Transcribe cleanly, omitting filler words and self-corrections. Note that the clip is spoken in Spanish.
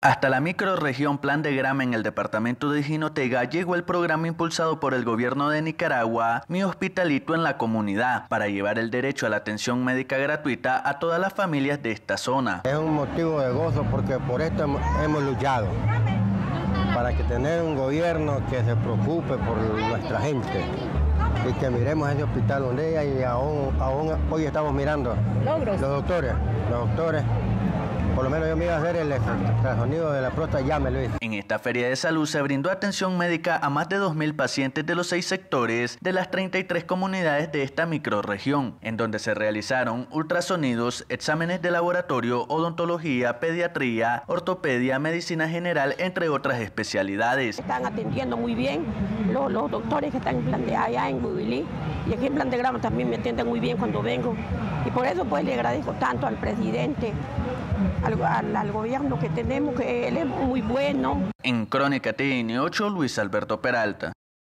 Hasta la microrregión Plan de Grama en el departamento de Jinotega llegó el programa impulsado por el gobierno de Nicaragua, Mi Hospitalito en la Comunidad, para llevar el derecho a la atención médica gratuita a todas las familias de esta zona. Es un motivo de gozo porque por esto hemos luchado, para que tener un gobierno que se preocupe por nuestra gente y que miremos ese hospital donde ella y aún hoy estamos mirando los doctores. Por lo menos yo me iba a hacer el ultrasonido de la próstata, ya me lo hice. En esta feria de salud se brindó atención médica a más de 2.000 pacientes de los 6 sectores de las 33 comunidades de esta microrregión, en donde se realizaron ultrasonidos, exámenes de laboratorio, odontología, pediatría, ortopedia, medicina general, entre otras especialidades. Están atendiendo muy bien los doctores que están en Plan de allá en Gubilí, y aquí en Plan de Grama también me atienden muy bien cuando vengo. Y por eso pues le agradezco tanto al presidente, al gobierno que tenemos, que él es muy bueno. En Crónica TN8, Luis Alberto Peralta.